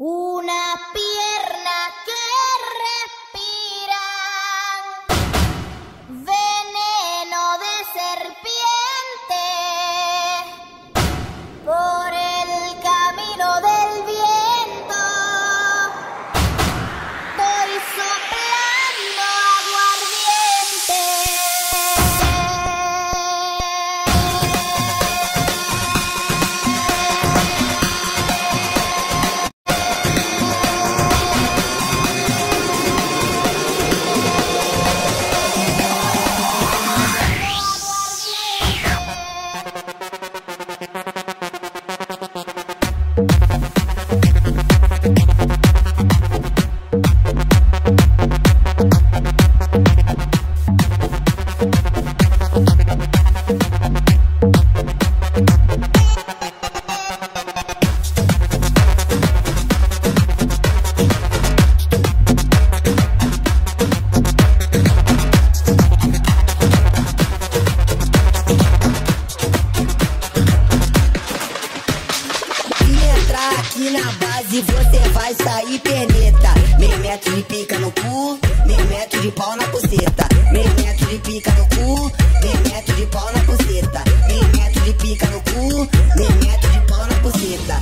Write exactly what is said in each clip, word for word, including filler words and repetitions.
Una pierna que respiran, veneno de serpiente, por el camino del viento, voy soplando aguardiente. E na base você vai sair peneta. Meio metro de pica no cu, meio metro de pau na buceta. Meio metro de pica no cu, meio metro de pau na buceta. Meio metro de pica no cu, meio metro de pau na buceta.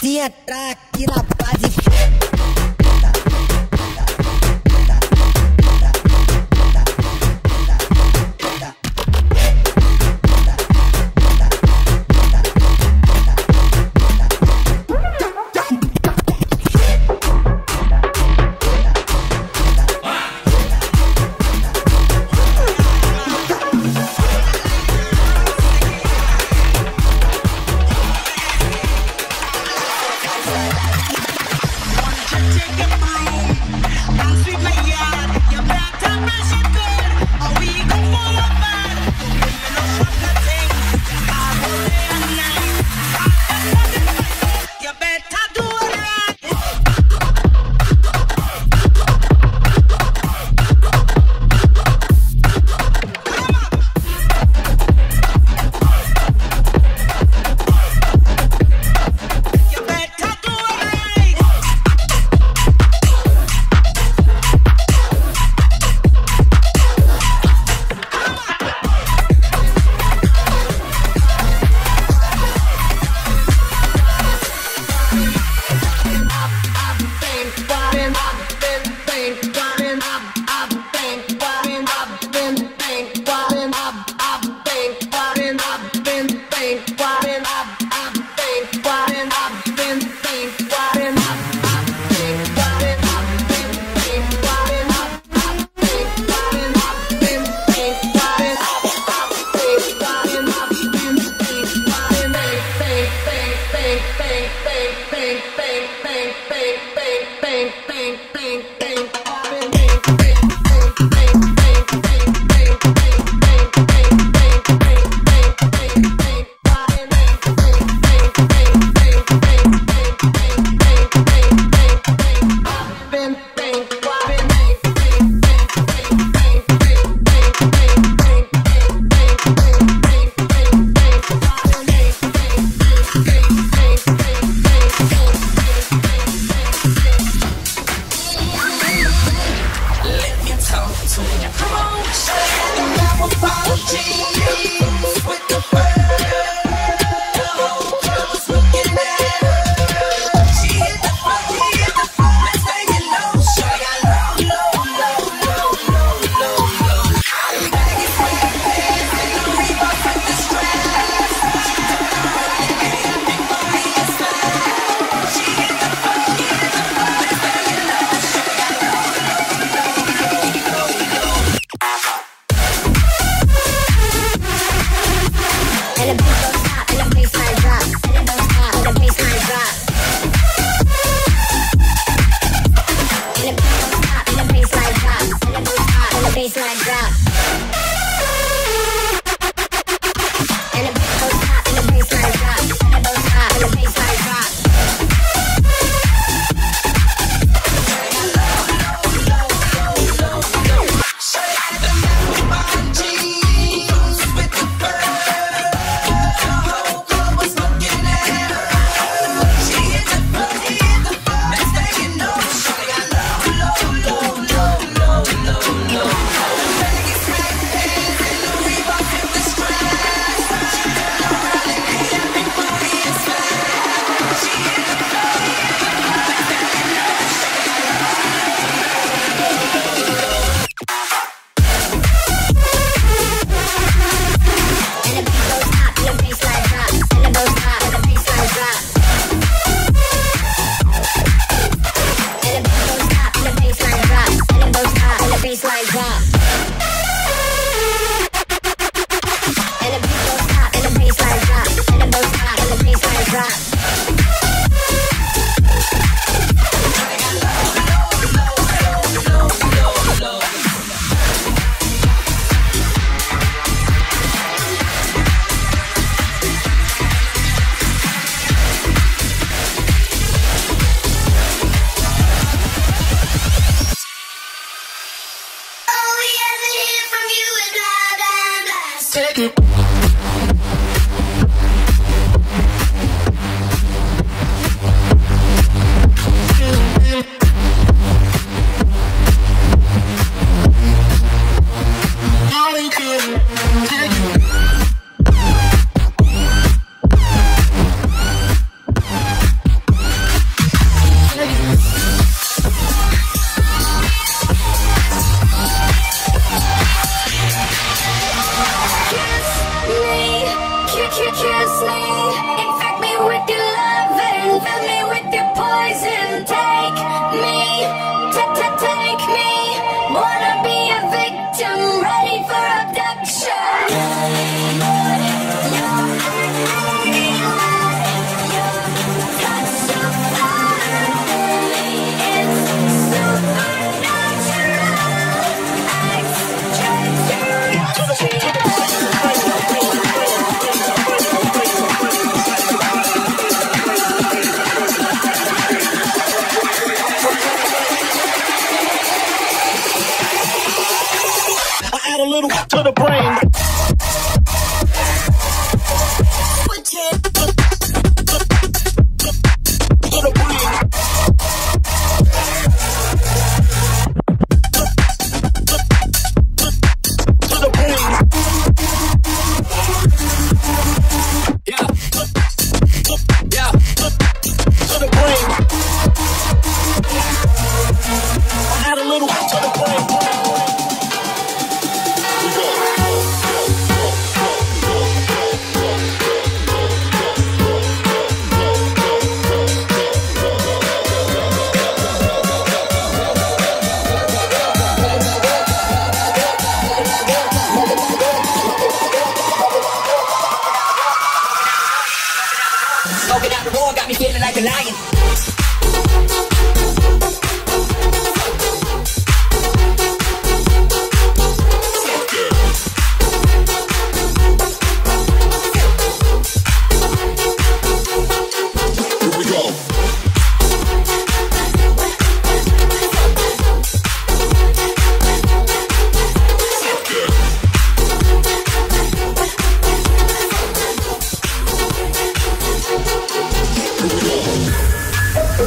Se entrar aqui na base one, two. Don't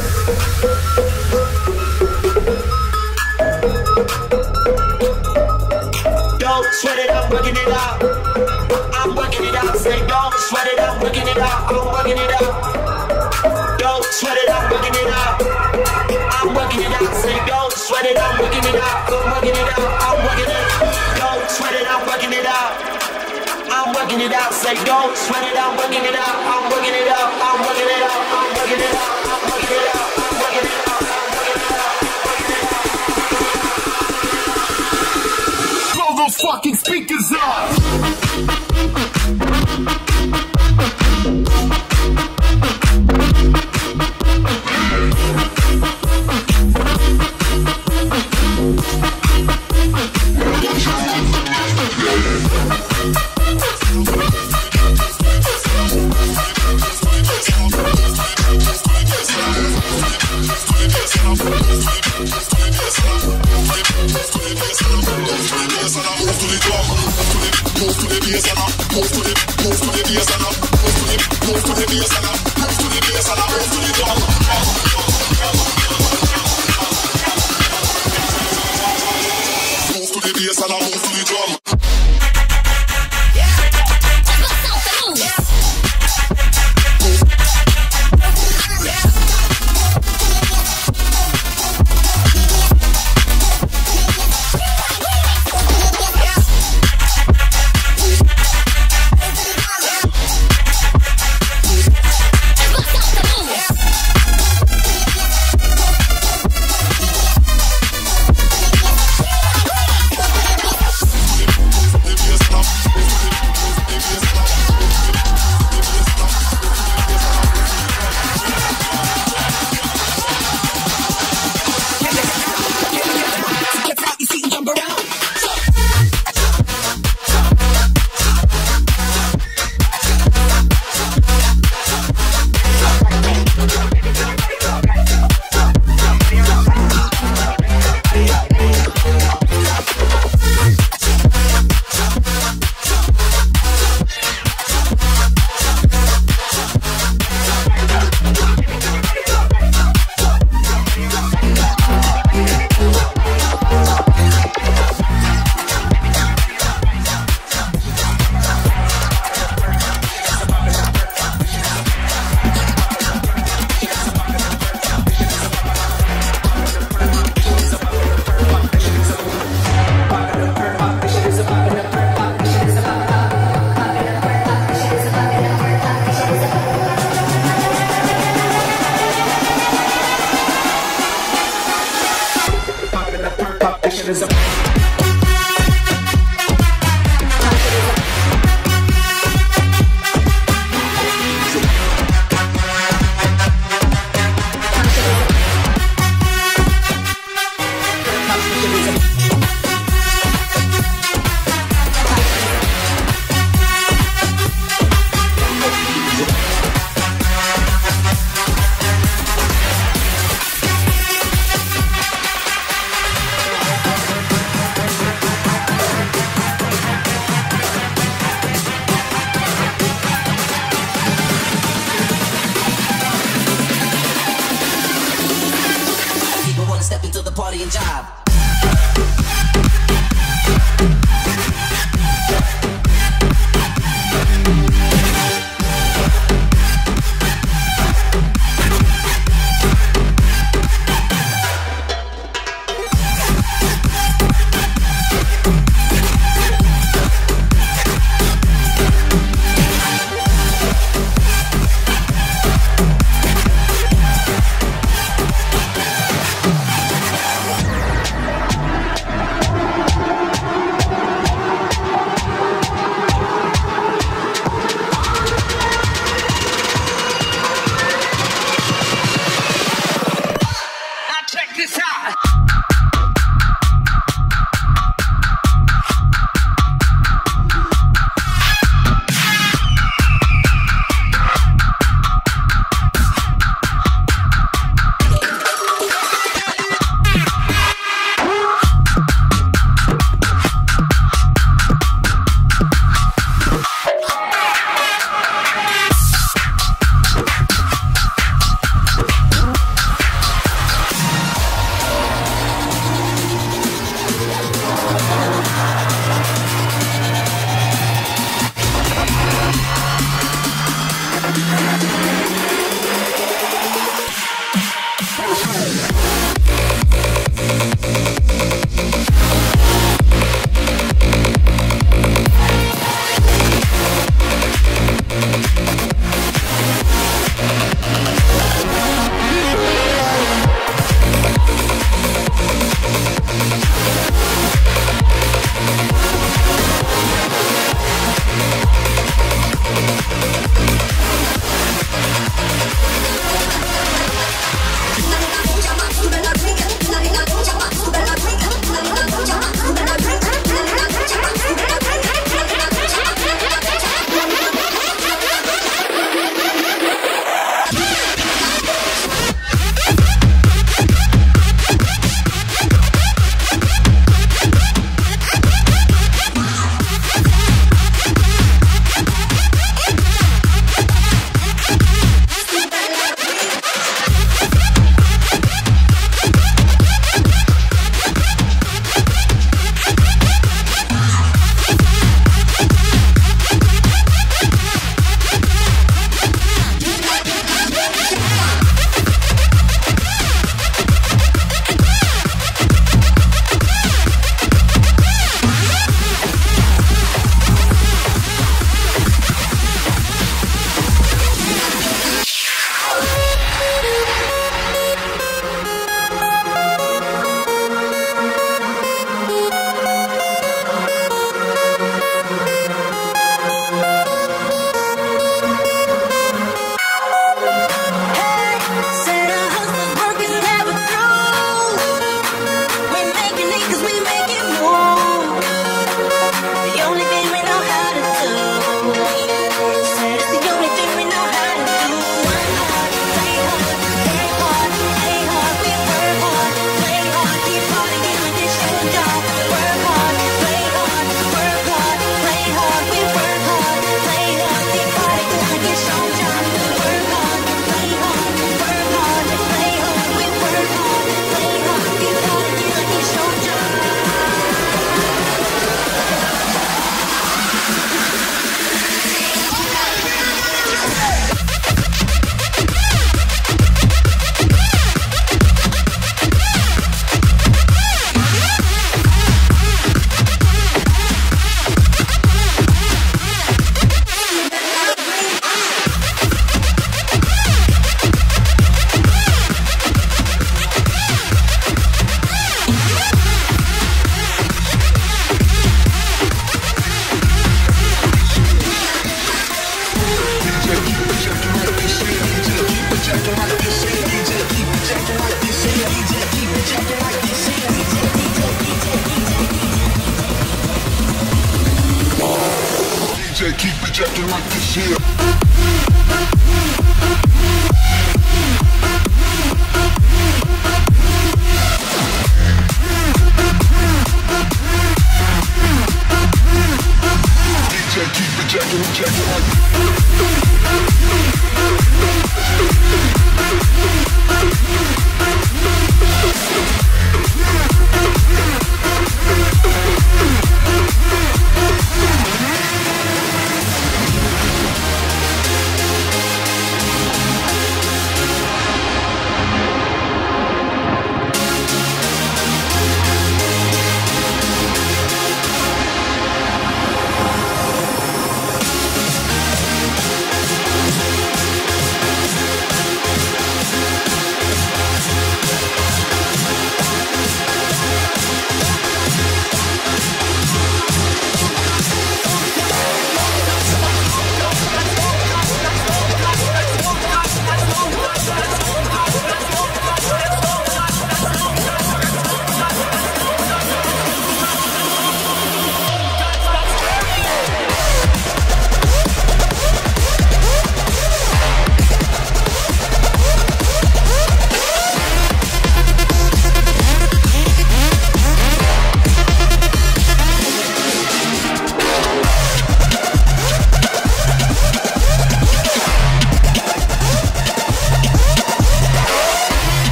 sweat it, I'm working it out. I'm working it out. Say don't sweat it, I'm working it out. I'm working it out. Don't sweat it, I'm working it out. I'm working it out. Say don't sweat it, I'm working it out. I'm working it out. I'm working it out. Don't sweat it, I'm working it out. I'm working it out, say don't sweat it, I'm working it out, I'm working it out, I'm working it out, I'm working it out, I'm working it out, I'm working it out, I'm working it out, I'm working it out. Blow those fucking speakers up!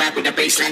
rock with the bassline.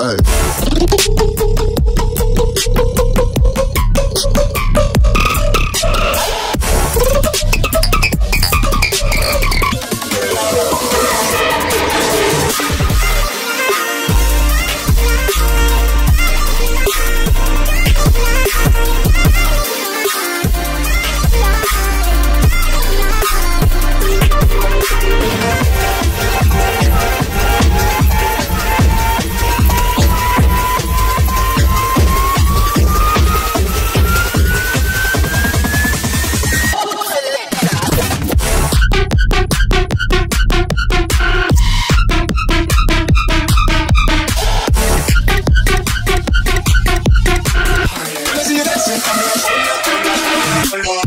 Hey. Oh,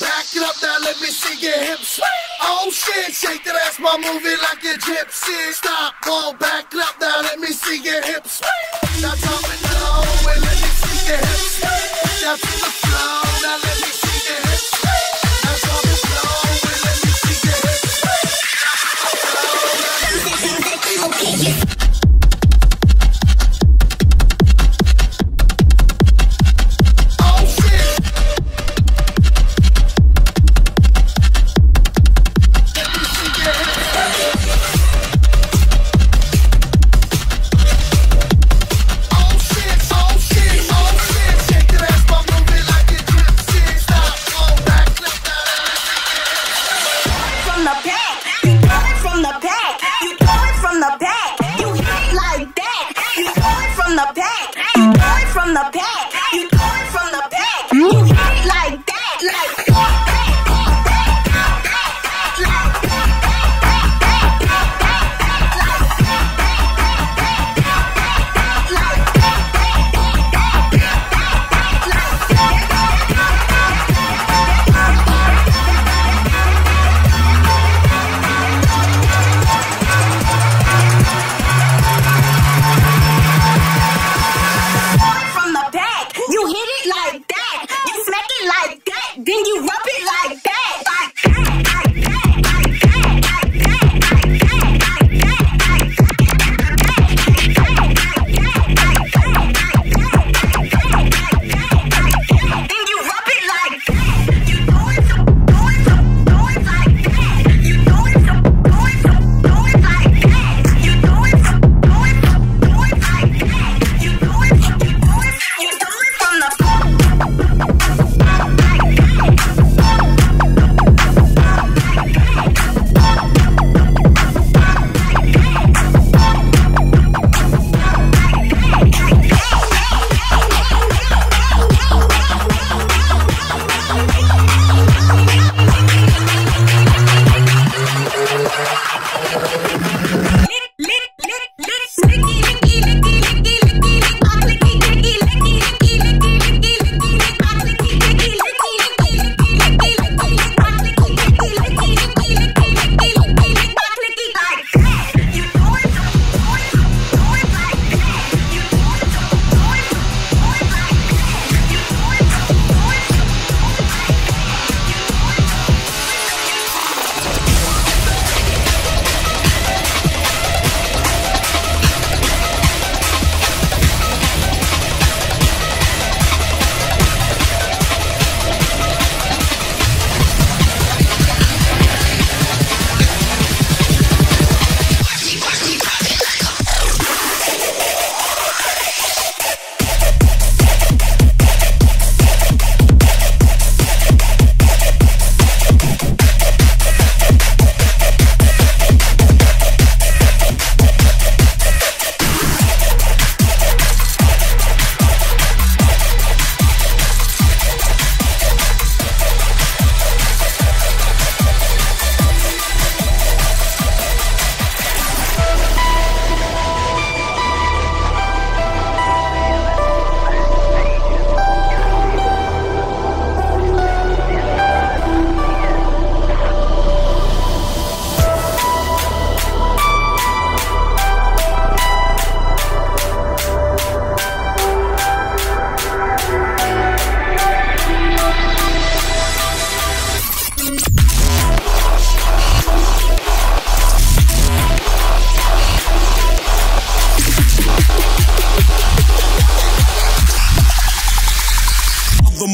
back it up now, let me see your hips. Oh shit, shake that ass, my movie like a gypsy. Stop, won't back it up now, let me see your hips. Now drop it low and let me see your hips. Now to the flow, now let me see your hips. Now drop it low and let me see your hips. Now to the flow, okay.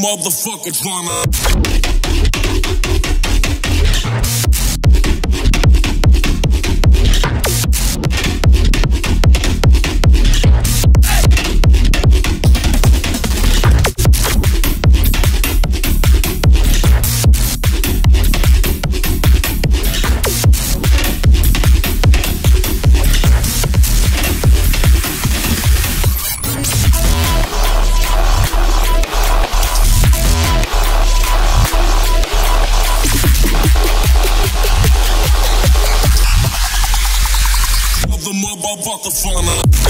Motherfucker drama. Motherfucker,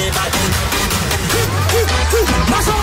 What's up?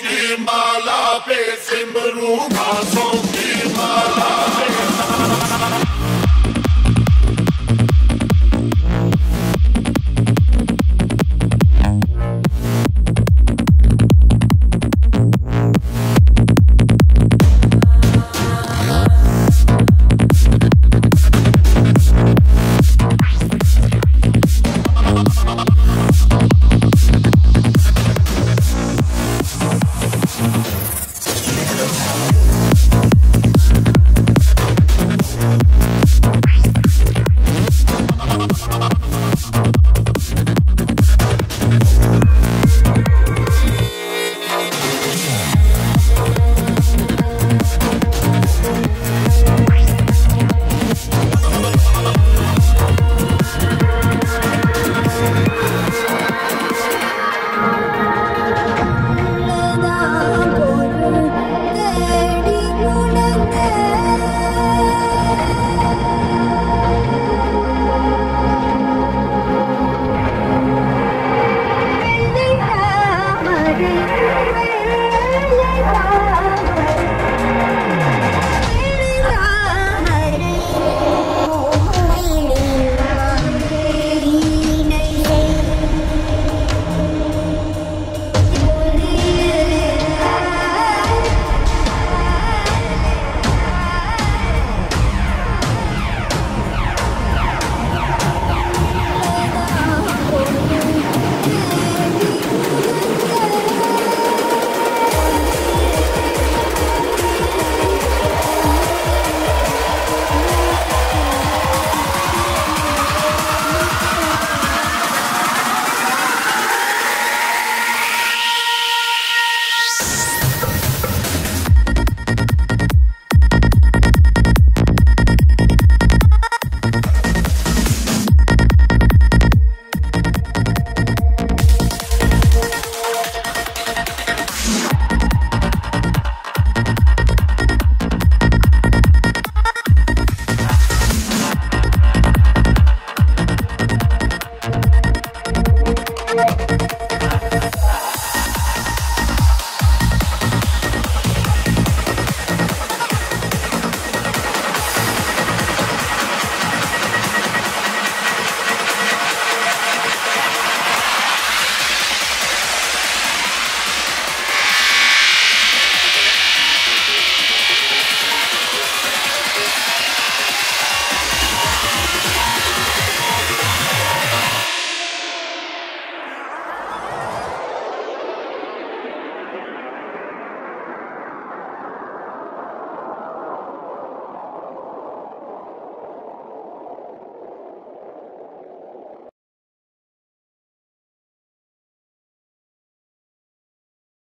की माला पे सिमरू घासों